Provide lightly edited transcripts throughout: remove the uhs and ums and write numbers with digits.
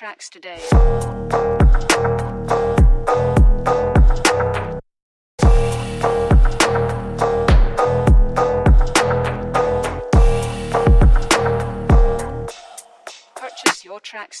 tracks today. Purchase your tracks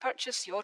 Purchase your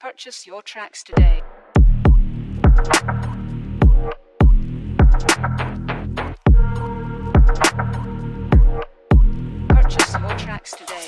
Purchase your tracks today. Purchase your tracks today.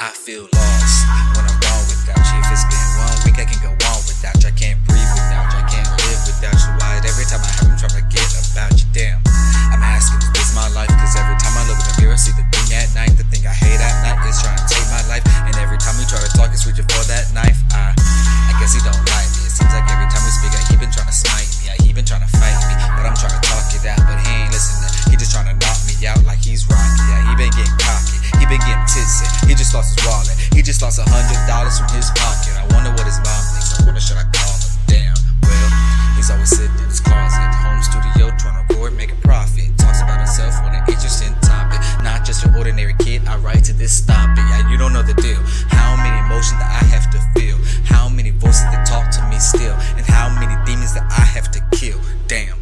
I feel lost when I'm gone without you. If it's been 1 week, I can go on without you. I can't breathe without you. I can't live without you. Why every time I have you, trying to forget about you? Damn, I'm asking, is this my life? Cause every time I look in the mirror, I see the thing at night. The thing I hate at night is trying to take my life. And every time we try to talk, it's reaching for that knife. I guess he don't like me. It seems like every time we speak, he been trying to smite me. He been trying to fight me, but I'm trying to talk it out. But he ain't listening. He just trying to knock me out like he's Rocky. Yeah, he been getting cocky. He been getting tipsy, he just lost his wallet. He just lost $100 from his pocket. I wonder what his mom thinks, I wonder should I call him. Damn, well, he's always sitting in his closet. Home studio, trying to record, make a profit. Talks about himself on an interesting topic. Not just an ordinary kid, I write to this topic. Yeah, you don't know the deal. How many emotions that I have to feel, how many voices that talk to me still, and how many demons that I have to kill. Damn.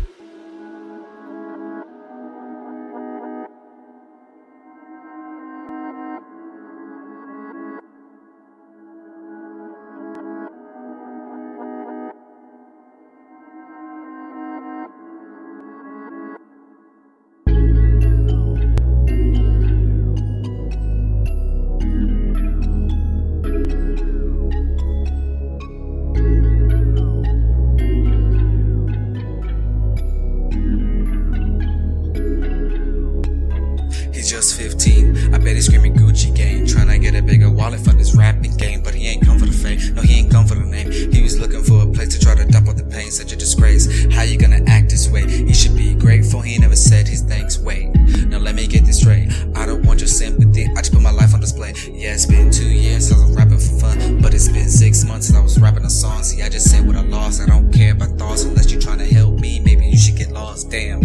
Just 15, I bet he's screaming Gucci gang, trying to get a bigger wallet for this rapping game. But he ain't come for the fame, no he ain't come for the name. He was looking for a place to try to dump out the pain. Such a disgrace, how you gonna act this way? He should be grateful, he never said his thanks. Wait, now let me get this straight, I don't want your sympathy, I just put my life on display. Yeah, it's been 2 years since I was rapping for fun, but it's been 6 months since I was rapping a song. See, I just said what I lost, I don't care about thoughts. Unless you're trying to help me, maybe you should get lost. Damn,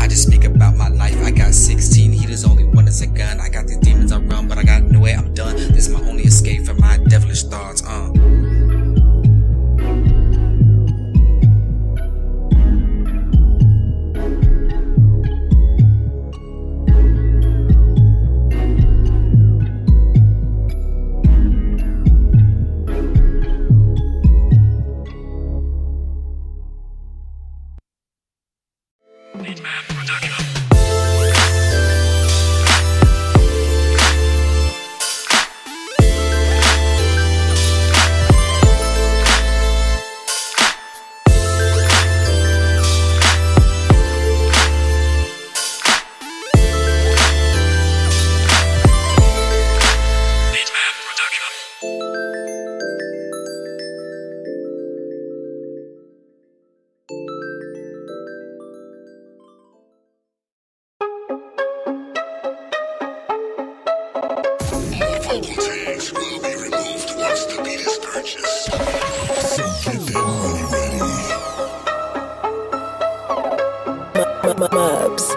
I just speak about my life. I got 16, he does only one is a gun. I got these demons I run, but I got no way, I'm done. This is my only escape from my devilish thoughts. Tags will be removed once the beat is purchased. So get that money ready. Mubs. Mubs.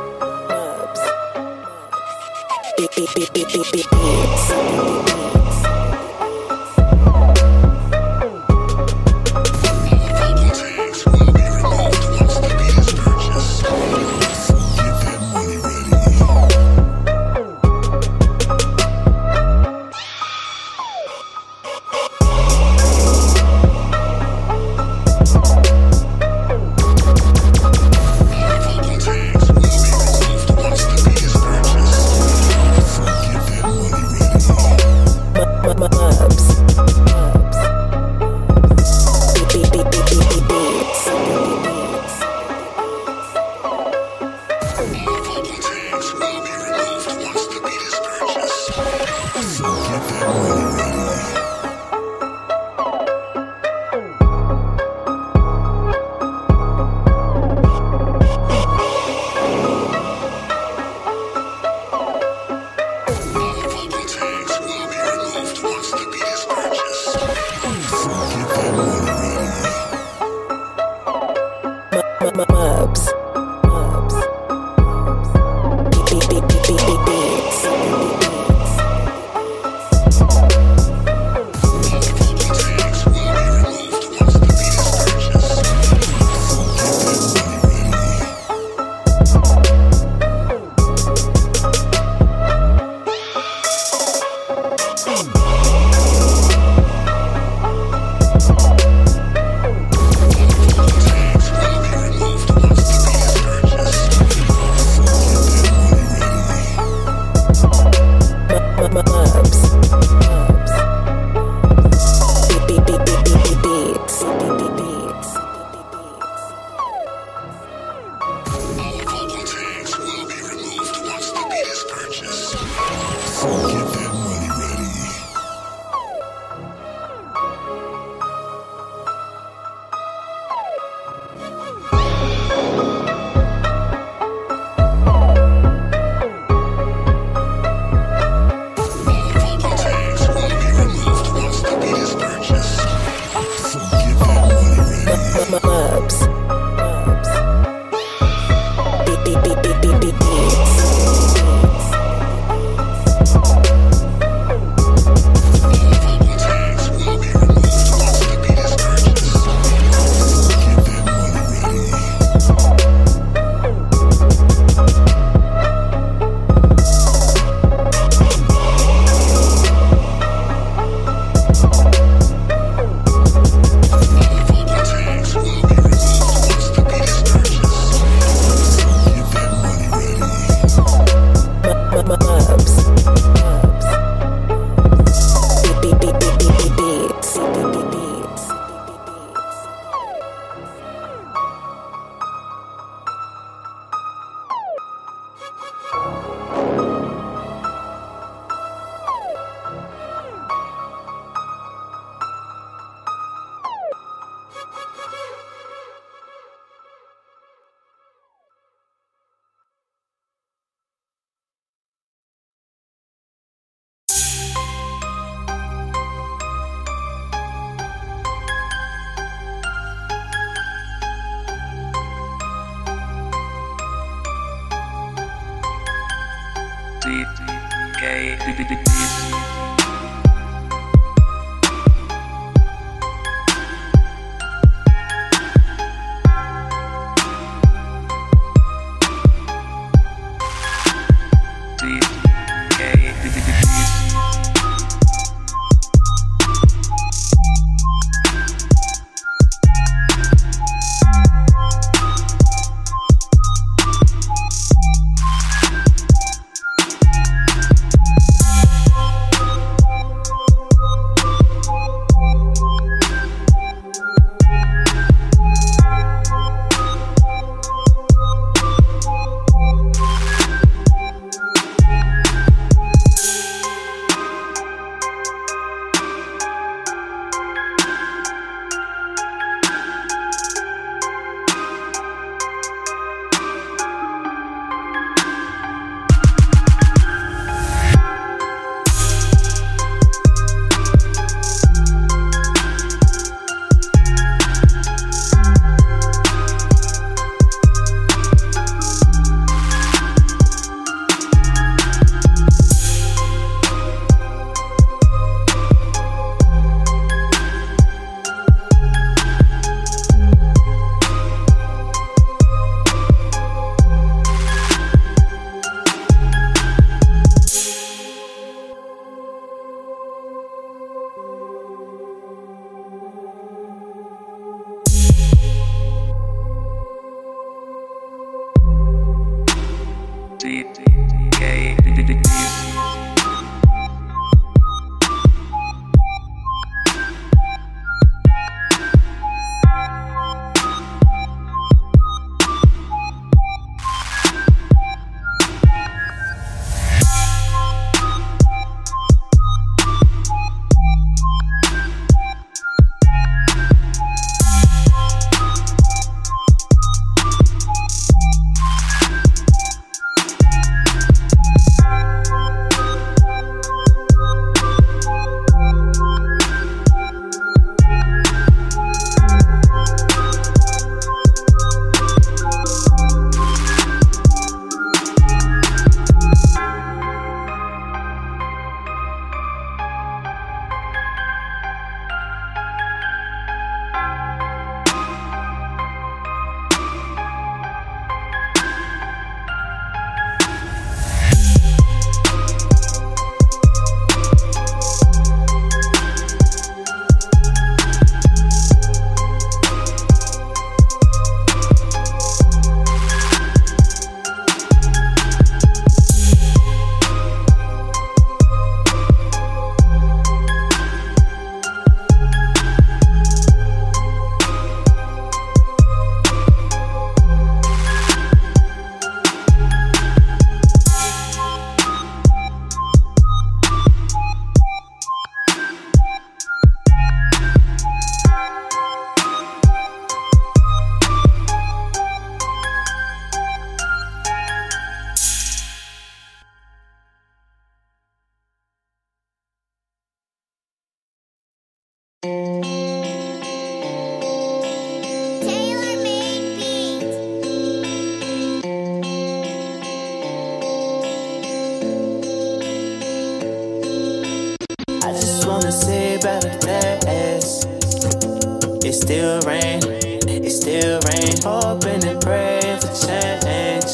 It still rain, hoping and praying for change.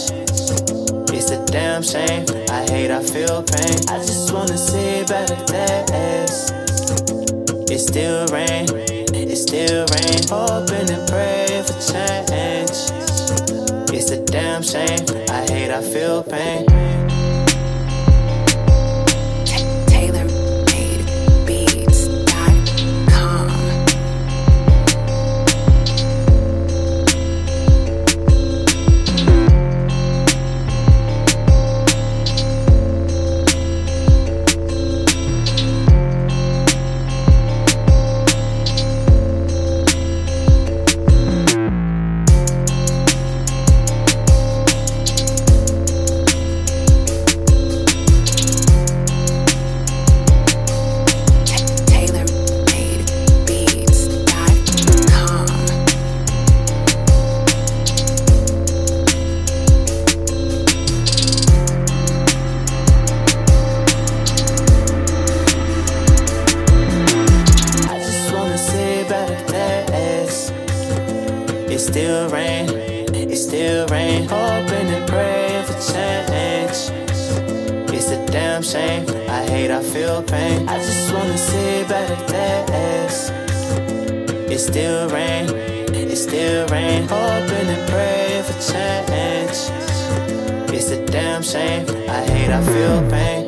It's a damn shame, I hate, I feel pain. I just wanna see better days. It still rain, hoping and praying for change. It's a damn shame, I hate, I feel pain. It still rain, hoping and praying for change. It's a damn shame, I hate, I feel pain. I just wanna see better days. It still rain, hoping and praying for change. It's a damn shame, I hate, I feel pain.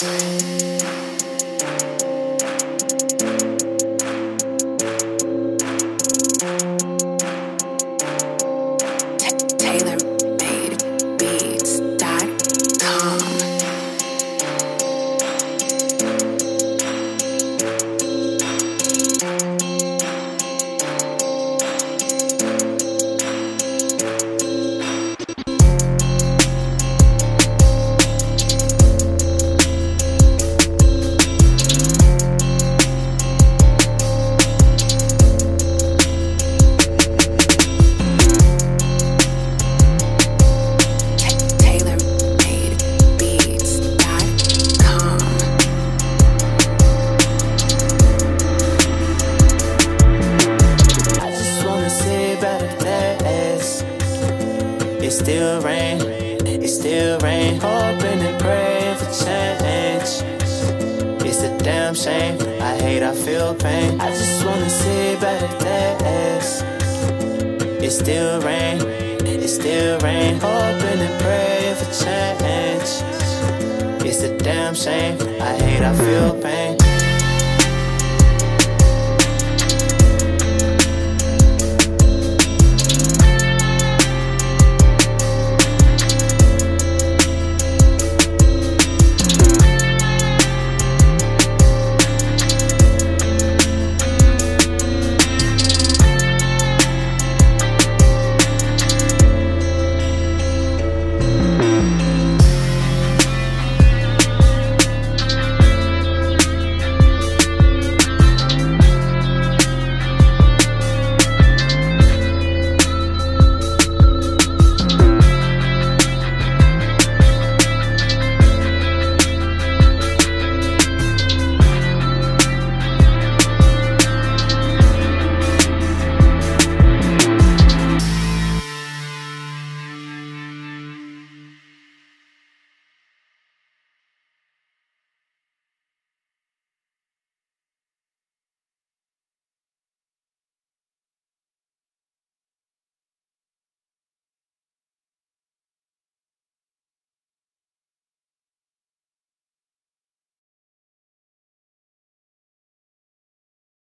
It still rain, hoping and praying for change. It's a damn shame, I hate, I feel pain. I just wanna see better days. It still rain, hoping and praying for change. It's a damn shame, I hate, I feel pain.